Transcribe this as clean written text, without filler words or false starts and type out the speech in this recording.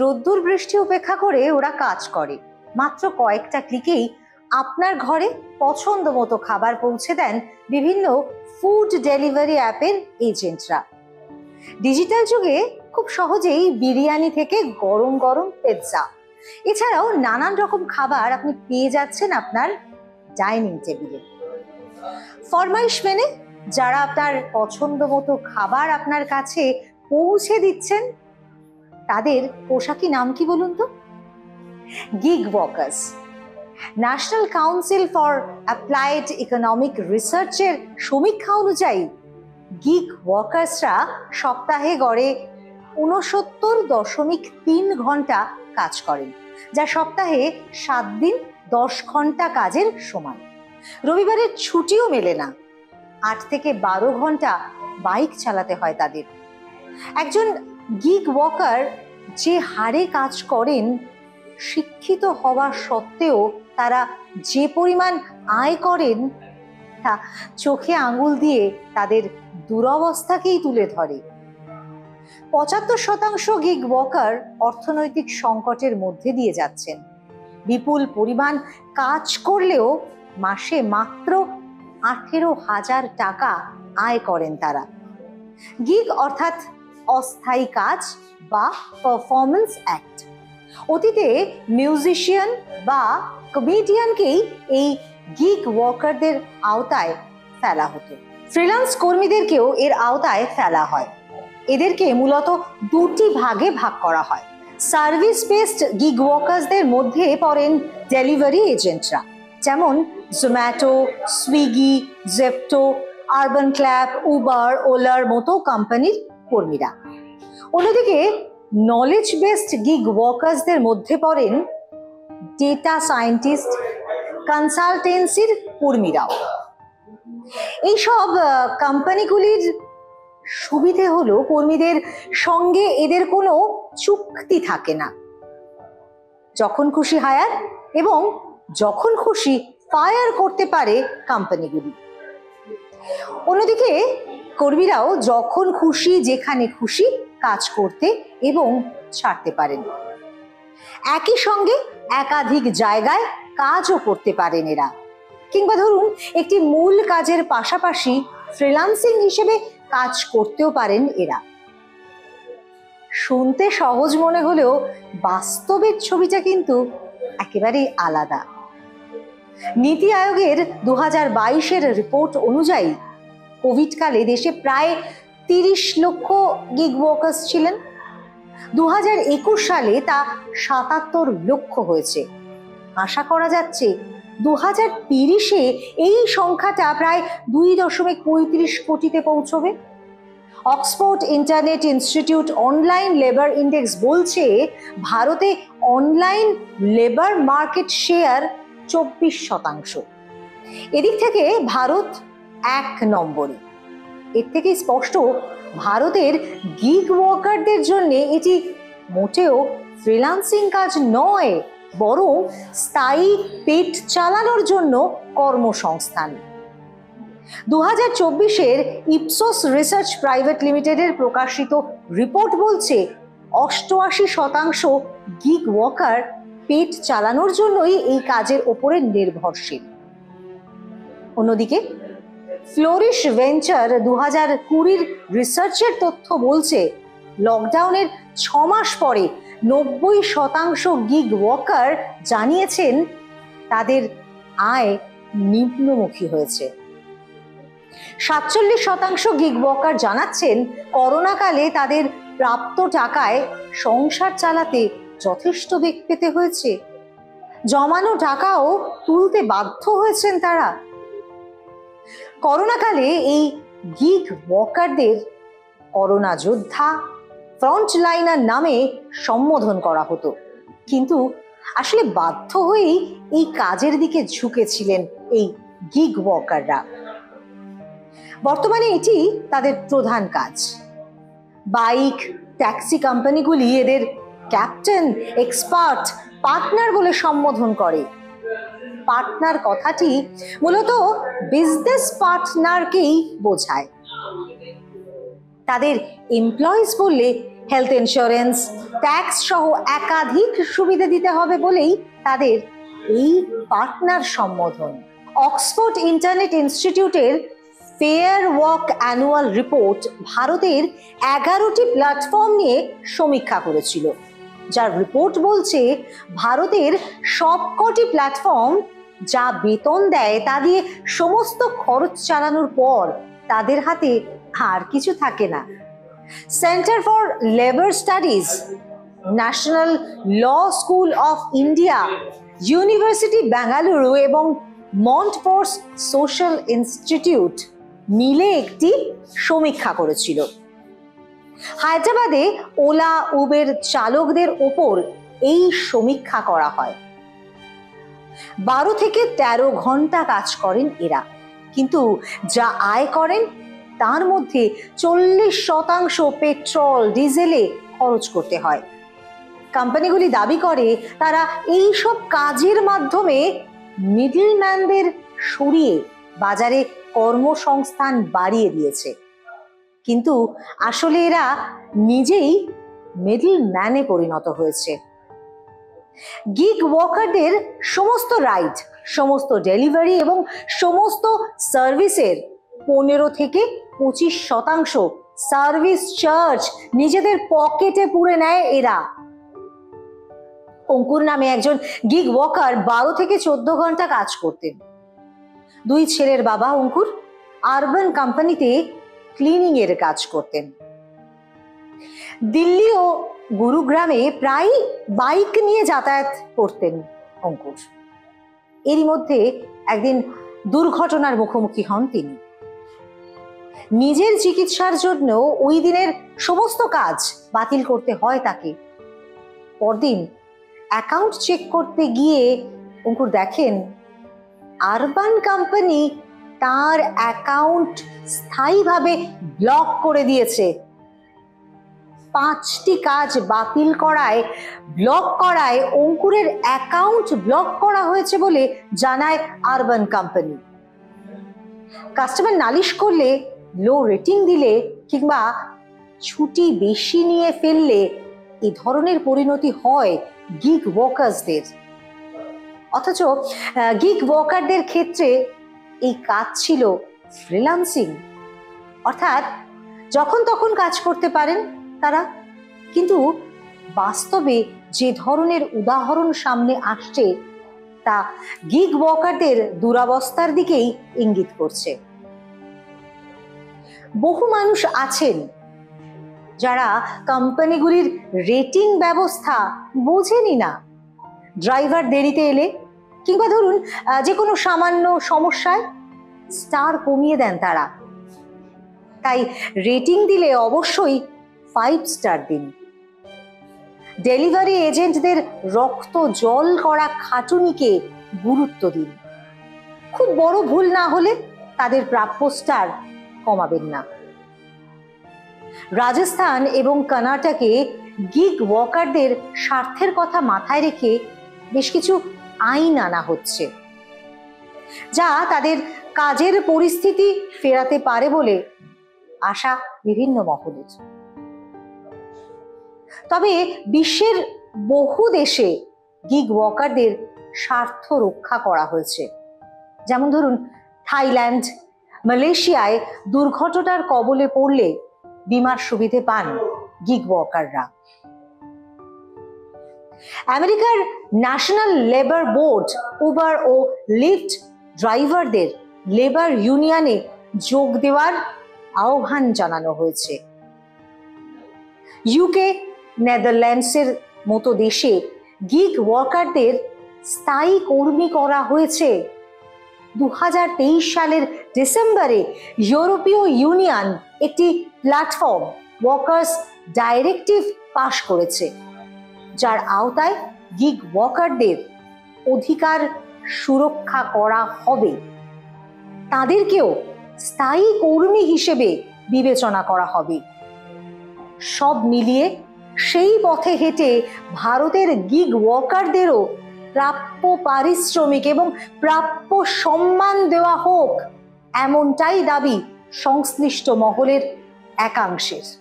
রোদ্দুর বৃষ্টি উপেক্ষা করে ওরা কাজ করে। মাত্র কয়েকটা ক্লিকেই আপনার ঘরে পছন্দ মতো খাবার পৌঁছে দেন বিভিন্ন ফুড ডেলিভারি অ্যাপের এজেন্টরা। ডিজিটাল যুগে খুব সহজেই বিরিয়ানি থেকে গরম গরম পিৎজা, এছাড়াও নানান রকম খাবার আপনি পেয়ে যাচ্ছেন আপনার ডাইনিং টেবিলে। ফরমাইশ মেনে যারা আপনার পছন্দ মতো খাবার আপনার কাছে পৌঁছে দিচ্ছেন, তাদের পোশাকি নাম কি বলুন তো? Gig workers. National council for applied economic রিসার্চের সমীক্ষা অনুযায়ী গিগ ওয়ার্কার্সরা সপ্তাহে গড়ে ৬৯.৩ ঘন্টা কাজ করেন, যা সপ্তাহে ৭ দিন ১০ ঘন্টা কাজের সমান। রবিবারের ছুটিও মেলে না। ৮ থেকে ১২ ঘন্টা বাইক চালাতে হয় তাদের। একজন গিগ ওয়ার্কার যে হারে কাজ করেন, শিক্ষিত হওয়া সত্ত্বেও তারা যে পরিমাণ আয় করেন তা চোখে আঙুল দিয়ে তাদের দুরবস্থাকেই তুলে ধরে। ৭৫% গিগ ওয়ার্কার অর্থনৈতিক সংকটের মধ্যে দিয়ে যাচ্ছেন। বিপুল পরিমাণ কাজ করলেও মাসে মাত্র ১৮,০০০ টাকা আয় করেন তারা। গিগ অর্থাৎ অস্থায়ী কাজ বা পারফরমেন্স অ্যাক্ট। অতীতে মিউজিশিয়ান বা কমেডিয়ানকেই এই গিগ ওয়ার্কারদের আওতায় ফেলা হতো। ফ্রিল্যান্স কর্মীদেরকেও এর আওতায় ফেলা হয়। এদেরকে মূলত দুটি ভাগে ভাগ করা হয়। সার্ভিস বেসড গিগ ওয়ার্কারদের মধ্যে পড়েন ডেলিভারি এজেন্টরা, যেমন Zomato, Swiggy, Zepto, Urban Clap, Uber, ওলার মতো কোম্পানির কর্মীরা। অন্যদিকে নলেজ বেসড গিগ ওয়ার্কারদের মধ্যে পড়েন ডেটা সায়েন্টিস্ট, কনসালটেন্সির কর্মীরাও। এইসব কোম্পানিগুলির সুবিধে হলো কর্মীদের সঙ্গে এদের কোনো চুক্তি থাকে না। যখন খুশি হায়ার এবং যখন খুশি ফায়ার করতে পারে কোম্পানিগুলি। অন্যদিকে কর্মীরাও যখন খুশি যেখানে খুশি কাজ করতে এবং ছাড়তে পারেন। একই সঙ্গে একাধিক জায়গায় কাজও করতে পারেন এরা। কিংবা ধরুন একটি মূল কাজের পাশাপাশি ফ্রিল্যান্সিং হিসেবে কাজ করতেও পারেন এরা। শুনতে সহজ মনে হলেও বাস্তবের ছবিটা কিন্তু একেবারেই আলাদা। নীতি আয়োগের ২০২২-এর রিপোর্ট অনুযায়ী কোভিডকালে দেশে প্রায় ৩০ লক্ষ গিগ ওয়ার্কার্স ছিলেন। ২০২১ সালে তা ৭৭ লক্ষ হয়েছে। আশা করা যাচ্ছে ২০৩০-এ এই সংখ্যাটা প্রায় ২.৩৫ কোটিতে পৌঁছবে। Oxford Internet Institute online labour index বলছে, ভারতে অনলাইন লেবার মার্কেট শেয়ার ২৪%। এদিক থেকে ভারত ১ নম্বরে। এর থেকে স্পষ্ট, ভারতের গিগ ওয়ার্কারদের জন্য এটি মোটেও ফ্রিল্যান্সিং কাজ নয়, বরং স্থায়ী পেট চালানোর জন্য কর্মসংস্থান। ২০২৪-এর ইপসোস রিসার্চ প্রাইভেট লিমিটেডের প্রকাশিত রিপোর্ট বলছে, ৮৮% গিগ ওয়ার্কার পেট চালানোর জন্যই এই কাজের ওপরে নির্ভরশীল। অন্যদিকে ফ্লোরিশ ভেঞ্চার ২০২০-র রিসার্চের তথ্য বলছে, লকডাউনের ৬ মাস পরে ৯০% গিগ ওয়ার্কার জানিয়েছেন তাদের আয় নিম্নমুখী হয়েছে। ৪৭% গিগ ওয়ার্কার জানাচ্ছেন করোনাকালে তাদের প্রাপ্ত টাকায় সংসার চালাতে যথেষ্ট বেগ পেতে হয়েছে। জমানো টাকাও তুলতে বাধ্য হয়েছেন তারা। করোনাকালে এই গিগ ওয়ার্কারদের করোনা যোদ্ধা, ফ্রন্টলাইনার নামে সম্বোধন করা হতো, কিন্তু আসলে বাধ্য হয়েই এই কাজের দিকে ঝুঁকেছিলেন এই গিগ ওয়ার্কাররা। বর্তমানে এটি তাদের প্রধান কাজ। বাইক, ট্যাক্সি কোম্পানিগুলি এদের ক্যাপ্টেন, এক্সপার্ট, পার্টনার বলে সম্বোধন করে। পার্টনার কথাটি মূলত বিজনেস পার্টনারকেই বোঝায়। তাদের এমপ্লয়িজ বললে হেলথ ইন্স্যুরেন্স, ট্যাক্স সহ একাধিক সুবিধা দিতে হবে বলেই তাদের এই পার্টনার সম্বোধন। অক্সফোর্ড ইন্টারনেট ইনস্টিটিউটের ফেয়ার ওয়ার্ক অ্যানুয়াল রিপোর্ট ভারতের 11টি প্ল্যাটফর্ম নিয়ে সমীক্ষা করেছিল, যার রিপোর্ট বলছে ভারতের সবকটি প্ল্যাটফর্ম যা বেতন দেয় তা দিয়ে সমস্ত খরচ চালানোর পর তাদের হাতে আর কিছু থাকে না। Centre for labour studies, national law school of India, university Bengaluru এবং মন্টফোর্স সোশ্যাল ইনস্টিটিউট মিলে একটি সমীক্ষা করেছিল। হায়দ্রাবাদে ওলা, উবের চালকদের ওপর এই সমীক্ষা করা হয়। 12 থেকে 13 ঘন্টা কাজ করেন এরা, কিন্তু যা আয় করেন তার মধ্যে 40% পেট্রোল, ডিজেলে খরচ করতে হয়। কোম্পানিগুলি দাবি করে তারা এইসব কাজের মাধ্যমে মিডলম্যানদের সরিয়ে বাজারে কর্মসংস্থান বাড়িয়ে দিয়েছে, কিন্তু আসলে এরা নিজেই মিডলম্যানে পরিণত হয়েছে। গিগ ওয়ার্কারদের সমস্ত রাইড, সমস্ত ডেলিভারি এবং সমস্ত সার্ভিসের 15 থেকে 25% সার্ভিস চার্জ নিজেদের পকেটে পুরে নেয় এরা। অঙ্কুর নামে একজন গিগ ওয়ার্কার 12 থেকে 14 ঘন্টা কাজ করতেন। 2 ছেলের বাবা অঙ্কুর আরবান কোম্পানিতে ক্লিনিং এর কাজ করতেন। দিল্লি ও গুরুগ্রামে প্রায় বাইক নিয়ে যাতায়াত করতেন অঙ্কুর। এরই মধ্যে একদিন দুর্ঘটনার মুখোমুখি হন তিনি। নিজের চিকিৎসার জন্য ওই দিনের সমস্ত কাজ বাতিল করতে হয় তাকে। পরদিন অ্যাকাউন্ট চেক করতে গিয়ে অঙ্কুর দেখেন আরবান কোম্পানি তার অ্যাকাউন্ট স্থায়ীভাবে ব্লক করে দিয়েছে। 5টি কাজ বাতিল করায়, ব্লক করায় অঙ্কুরের অ্যাকাউন্ট ব্লক করা হয়েছে বলে জানায় আরবান কোম্পানি। কাস্টমার নালিশ করলে, লো রেটিং দিলে কিংবা ছুটি বেশি নিয়ে ফেললে এ ধরনের পরিণতি হয় গিগ ওয়ার্কারদের। অথচ গিগ ওয়ার্কারদের ক্ষেত্রে এই কাজ ছিল ফ্রিল্যান্সিং, অর্থাৎ যখন তখন কাজ করতে পারেন তারা। কিন্তু বাস্তবে যে ধরনের উদাহরণ সামনে আসছে তা গিগ ওয়ার্কারদের দুরবস্থার দিকেই ইঙ্গিত করছে। বহু মানুষ আছেন যারা কোম্পানিগুলির রেটিং ব্যবস্থা বোঝেনি না। ড্রাইভার দেরিতে এলে কিংবা ধরুন যে কোনো সামান্য সমস্যায় স্টার কমিয়ে দেন তারা। তাই রেটিং দিলে অবশ্যই 5 স্টার দিন। ডেলিভারি এজেন্টদের রক্ত জল করা খাটুনিকে গুরুত্ব দিন। খুব বড় ভুল না হলে তাদের প্রাপ্য স্টার কমাবেন না। রাজস্থান এবং কর্ণাটকে গিগ ওয়ার্কারদের স্বার্থের কথা মাথায় রেখে বেশ কিছু আইন আনা হচ্ছে, যা তাদের কাজের পরিস্থিতি ফেরাতে পারে বলে আশা বিভিন্ন মহলের। তবে বিশ্বের বহু দেশে গিগ ওয়ার্কারদের স্বার্থ রক্ষা করা হয়েছে। যেমন ধরুন থাইল্যান্ড, মালয়েশিয়ায় দুর্ঘটনার কবলে পড়লে বিমার সুবিধে পান গিগ ওয়ার্কাররা। আমেরিকার ন্যাশনাল লেবার বোর্ড উবার ও লিফট ড্রাইভারদের লেবার ইউনিয়নে যোগ দেওয়ার আহ্বান জানানো হয়েছে। ইউকে, নেদারল্যান্ডসের মতো দেশে গিগ ওয়ার্কারদের স্থায়ী কর্মী করা হয়েছে। 2023 সালের ডিসেম্বরে ইউরোপীয় ইউনিয়ন একটি প্ল্যাটফর্ম ওয়ার্কার্স ডাইরেক্টিভ পাশ করেছে, যার আওতায় গিগ ওয়ার্কারদের অধিকার সুরক্ষা করা হবে। তাদেরকেও স্থায়ী কর্মী হিসেবে বিবেচনা করা হবে। সব মিলিয়ে সেই পথে হেঁটে ভারতের গিগ ওয়ার্কারদেরও প্রাপ্য পারিশ্রমিক এবং প্রাপ্য সম্মান দেওয়া হোক, এমনটাই দাবি সংশ্লিষ্ট মহলের একাংশের।